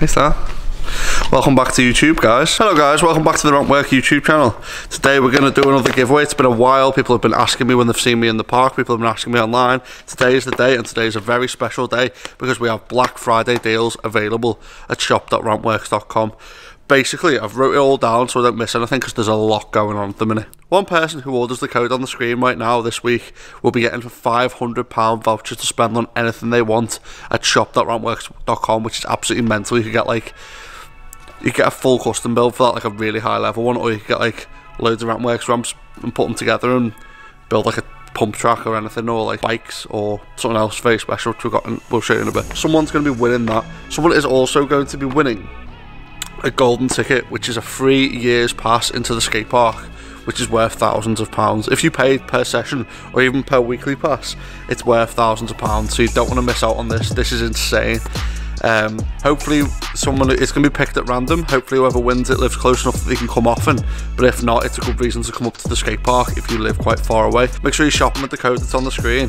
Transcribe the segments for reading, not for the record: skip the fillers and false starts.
Is that? Welcome back to YouTube, guys. Hello guys, welcome back to the Rampworx YouTube channel. Today we're going to do another giveaway. It's been a while. People have been asking me when they've seen me in the park. People have been asking me online. Today is the day, and today is a very special day because we have Black Friday deals available at shop.rampworx.com. Basically, I've wrote it all down so I don't miss anything because there's a lot going on at the minute. One person who orders the code on the screen right now this week will be getting a £500 voucher to spend on anything they want at shop.rampworx.com, which is absolutely mental. You could get like, you get a full custom build for that, like a really high level one, or you could get like loads of Rampworx ramps and put them together and build like a pump track or anything, or like bikes or something else very special, which we've got, and we'll show you in a bit. Someone's going to be winning that. Someone is also going to be winning a golden ticket, which is a free year's pass into the skate park, which is worth thousands of pounds. If you paid per session or even per weekly pass, it's worth thousands of pounds, so you don't want to miss out on this. This is insane. Hopefully someone, it's going to be picked at random. Hopefully whoever wins it lives close enough that they can come often, but if not, it's a good reason to come up to the skate park if you live quite far away. Make sure you shop them with the code that's on the screen.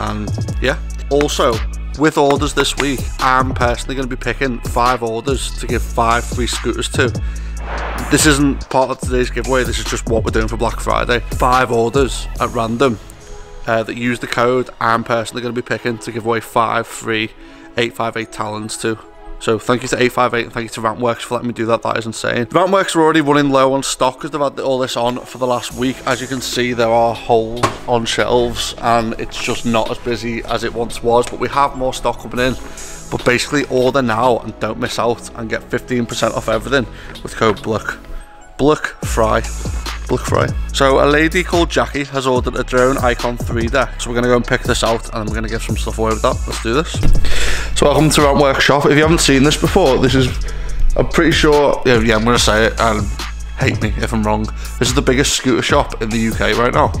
And yeah, also with orders this week, I'm personally going to be picking 5 orders to give 5 free scooters to. This isn't part of today's giveaway, this is just what we're doing for Black Friday. 5 orders at random that use the code. I'm personally going to be picking to give away 5 free 858 talons too. So thank you to 858 and thank you to Rampworx for letting me do that. That is insane. Rampworx are already running low on stock because they've had all this on for the last week. As you can see, there are holes on shelves and it's just not as busy as it once was, but we have more stock coming in. But basically, order now and don't miss out and get 15% off everything with code BLKFRI. So a lady called Jackie has ordered a Drone Icon 3 deck, so we're going to go and pick this out and we're going to give some stuff away with that. Let's do this. So welcome to Rampworx shop. If you haven't seen this before, this is, I'm pretty sure, yeah I'm going to say it, and hate me if I'm wrong, this is the biggest scooter shop in the UK right now.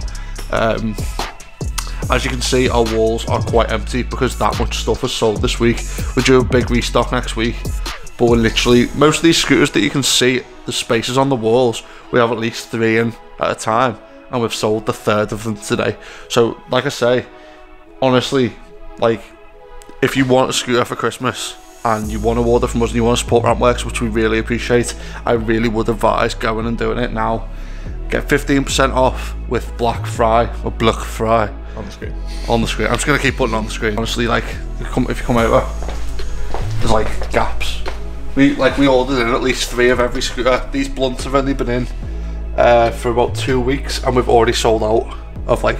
As you can see, our walls are quite empty because that much stuff is sold this week. We do a big restock next week, but we're literally, most of these scooters that you can see, the spaces on the walls, we have at least 3 in at a time, and we've sold the 3rd of them today. So like I say, honestly, like, if you want a scooter for Christmas and you want to order from us and you want to support Rampworx, which we really appreciate, I really would advise going and doing it now. Get 15% off with BLKFRI, or BLKFRI. On the screen. On the screen. I'm just going to keep putting it on the screen. Honestly, like, if you come over, there's like gaps. We ordered in at least 3 of every scooter. These blunts have only been in for about 2 weeks and we've already sold out of like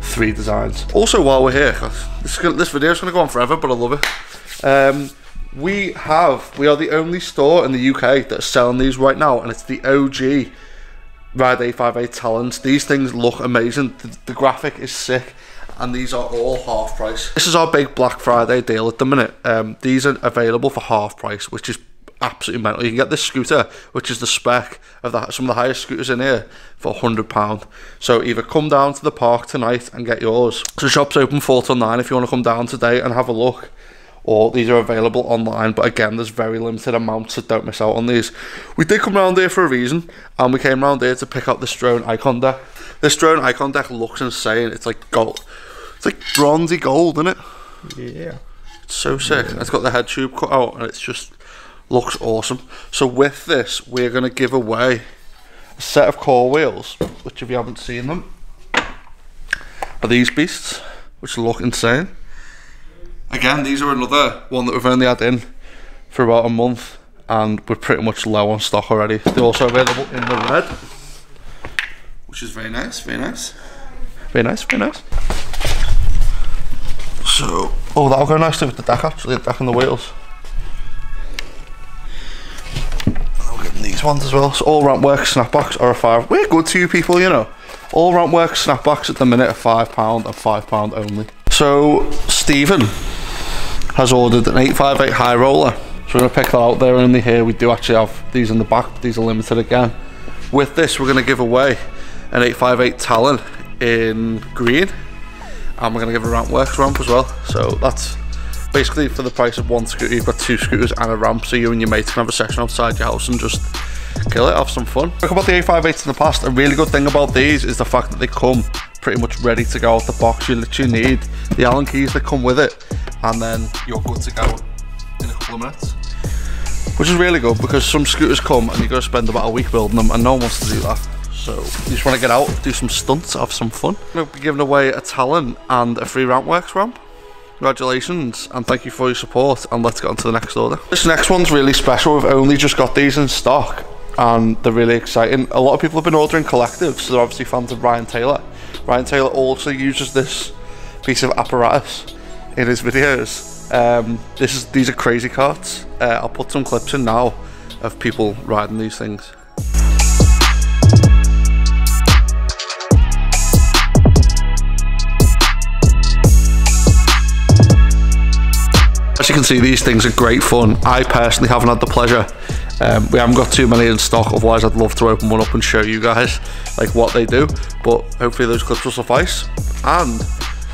3 designs. Also, while we're here, this video is going to go on forever, but I love it. We are the only store in the UK that's selling these right now, and it's the OG Ride 858 Talons. These things look amazing. The graphic is sick. And these are all half price. This is our big Black Friday deal at the minute. These are available for half price, which is absolutely mental. You can get this scooter, which is the spec of that, some of the highest scooters in here, for £100. So either come down to the park tonight and get yours. So shop's open 4 till 9 if you want to come down today and have a look. Or these are available online, but again, there's very limited amounts, so don't miss out on these. We did come round here for a reason, and we came round here to pick up this Drone Icon deck. This Drone Icon deck looks insane. It's like gold. It's like bronzy gold, isn't it? Yeah. It's so sick. Yeah. It's got the head tube cut out and it's just looks awesome. So with this, we're going to give away a set of Core wheels, which if you haven't seen them, are these beasts, which look insane. Again, these are another one that we've only had in for about a month and we're pretty much low on stock already. They're also available in the red, which is very nice, very nice. Very nice, very nice. So, oh, that'll go nicely with the deck actually, the deck and the wheels. I'm getting these ones as well. So all Rampworx snapbacks are a £5. We're good to you people, you know. All Rampworx snapbacks at the minute are £5 and £5 only. So Stephen has ordered an 858 high roller. So we're gonna pick that out. There only here. We do actually have these in the back, but these are limited again. With this, we're gonna give away an 858 Talon in green. And we're going to give a Rampworx ramp as well. So that's basically for the price of 1 scooter, you've got 2 scooters and a ramp, so you and your mates can have a session outside your house and just kill it, have some fun. Talk about the 858s in the past, a really good thing about these is the fact that they come pretty much ready to go out the box. You literally need the Allen keys that come with it, and then you're good to go in a couple of minutes. which is really good because some scooters come and you go spend about a week building them and no one wants to do that. So you just want to get out, do some stunts, have some fun. We'll be giving away a talent and a free Rampworx ramp. Congratulations and thank you for your support, and let's get on to the next order. This next one's really special. We've only just got these in stock and they're really exciting. A lot of people have been ordering collectives, so they're obviously fans of Ryan Taylor. Ryan Taylor also uses this piece of apparatus in his videos. These are Crazy Carts. I'll put some clips in now of people riding these things. As you can see, these things are great fun. I personally haven't had the pleasure. We haven't got too many in stock, otherwise I'd love to open one up and show you guys like what they do, but hopefully those clips will suffice. And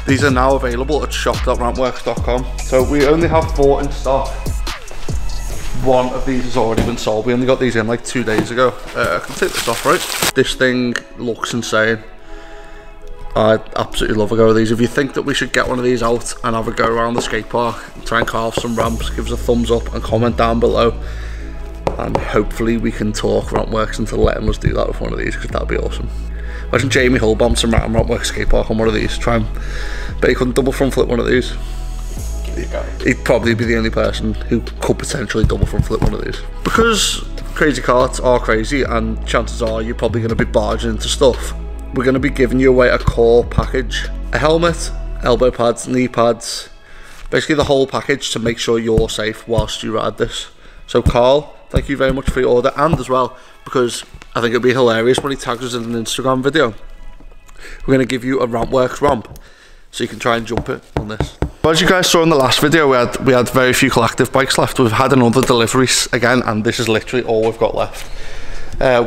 these are now available at shop.rampworx.com. So we only have 4 in stock. One of these has already been sold. We only got these in like 2 days ago. I can take this off, right? This thing looks insane. I absolutely love a go of these. If you think that we should get one of these out and have a go around the skate park, try and carve some ramps, give us a thumbs up and comment down below. And hopefully we can talk Rampworx into letting us do that with one of these, because that'd be awesome. Imagine Jamie Hull bombs some Rampworx Skatepark on one of these. Bet he couldn't double front flip one of these. He'd probably be the only person who could potentially double front flip one of these. Because Crazy Carts are crazy, and chances are you're probably going to be barging into stuff, we're going to be giving you away a core package. A helmet, elbow pads, knee pads, basically the whole package to make sure you're safe whilst you ride this. So Carl, thank you very much for your order, and as well, because I think it'd be hilarious when he tags us in an Instagram video, we're going to give you a Rampworx ramp, so you can try and jump it on this. Well, as you guys saw in the last video, we had very few collective bikes left. We've had another delivery again, and this is literally all we've got left.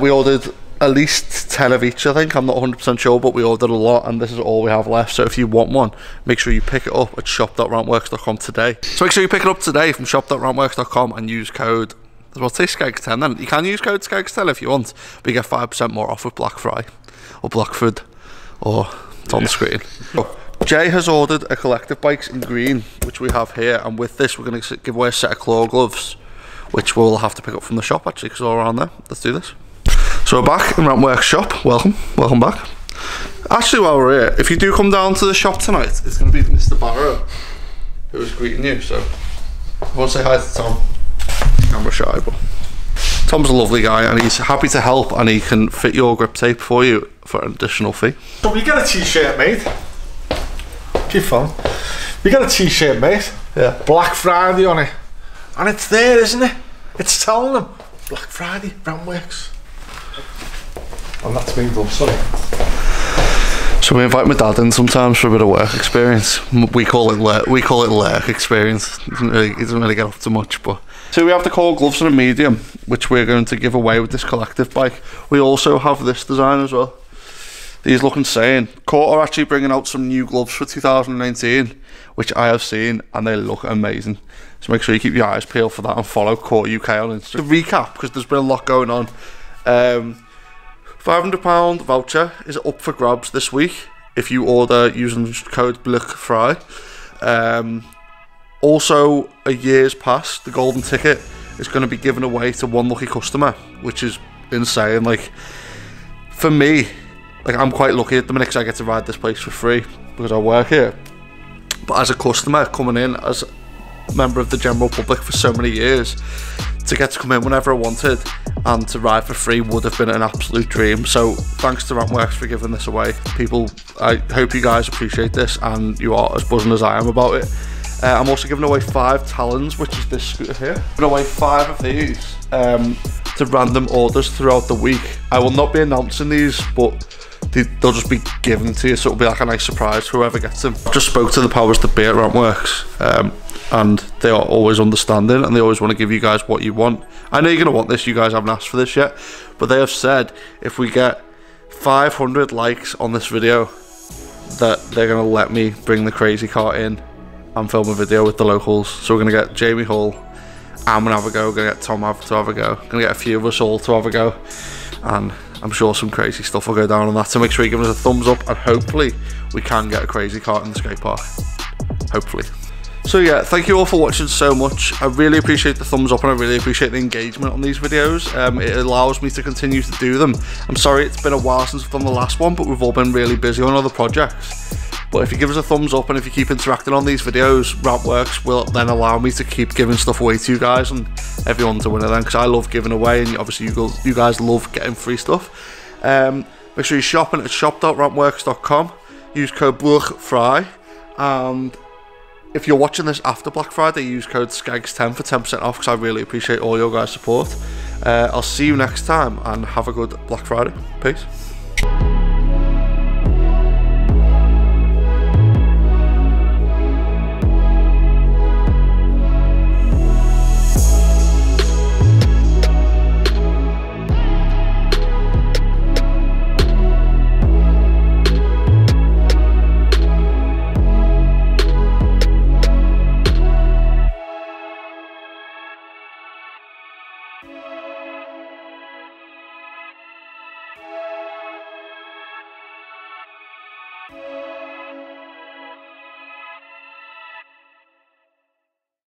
We ordered at least 10 of each, I think. I'm not 100% sure, but we ordered a lot, and this is all we have left. So if you want one, make sure you pick it up at shop.rampworx.com today. So make sure you pick it up today from shop.rampworx.com and use code. Well, say Skeg10 then. You can use code Skeg10 if you want, but you get 5% more off with BLKFRI or Blackford, or it's on the screen. Oh, Jay has ordered a Collective Bikes in green, which we have here, and with this we're going to give away a set of claw gloves, which we'll have to pick up from the shop actually, because they're all around there. Let's do this. So we're back in Rampworx shop. Welcome back. Actually, while we're here, if you do come down to the shop tonight, it's going to be Mr. Barrow who is greeting you, so I want to say hi to Tom. Camera shy, but Tom's a lovely guy and he's happy to help, and he can fit your grip tape for you for an additional fee. So we got a t-shirt, mate. Keep fun. We got a t-shirt, mate. Yeah. Black Friday on it. And it's there, isn't it? It's telling them. Black Friday, Rampworx. And that's me done, sorry. So we invite my dad in sometimes for a bit of work experience. We call it lurk experience. It doesn't really get up to much, but so we have the core gloves and a medium, which we're going to give away with this collective bike. We also have this design as well. These look insane. Core are actually bringing out some new gloves for 2019, which I have seen, and they look amazing. So make sure you keep your eyes peeled for that and follow Core UK on Instagram. To recap, because there's been a lot going on, £500 voucher is up for grabs this week if you order using code BLKFRI. Also, a year's pass, the golden ticket, is going to be given away to one lucky customer, which is insane. Like, for me, like, I'm quite lucky at the minute because I get to ride this place for free because I work here. But as a customer coming in as a member of the general public for so many years, to get to come in whenever I wanted and to ride for free would have been an absolute dream. So thanks to Rampworx for giving this away, people. I hope you guys appreciate this and you are as buzzing as I am about it. I'm also giving away 5 talons, which is this scooter here. Giving away 5 of these to random orders throughout the week. I will not be announcing these, but they'll just be given to you, so it'll be like a nice surprise for whoever gets them. I just spoke to the powers that be at Rampworx, and they are always understanding, and they always want to give you guys what you want. I know you're going to want this, you guys haven't asked for this yet, but they have said if we get 500 likes on this video, that they're going to let me bring the Crazy Cart in and film a video with the locals. So we're gonna get Jamie Hull, I'm gonna have a go, we're gonna get Tom to have a go, we're gonna get a few of us all to have a go, and I'm sure some crazy stuff will go down on that. So make sure you give us a thumbs up, and hopefully we can get a Crazy Cart in the skate park. Hopefully. So yeah, thank you all for watching so much. I really appreciate the thumbs up and I really appreciate the engagement on these videos. It allows me to continue to do them. I'm sorry it's been a while since I've done the last one, but we've all been really busy on other projects. But if you give us a thumbs up and if you keep interacting on these videos, Rampworx will then allow me to keep giving stuff away to you guys and everyone's a winner then, because I love giving away and obviously you guys love getting free stuff. Make sure you're shopping at shop.rampworx.com. Use code BLKFRI, and if you're watching this after Black Friday, use code Skeg10 for 10% off, because I really appreciate all your guys' support. I'll see you next time and have a good Black Friday. Peace.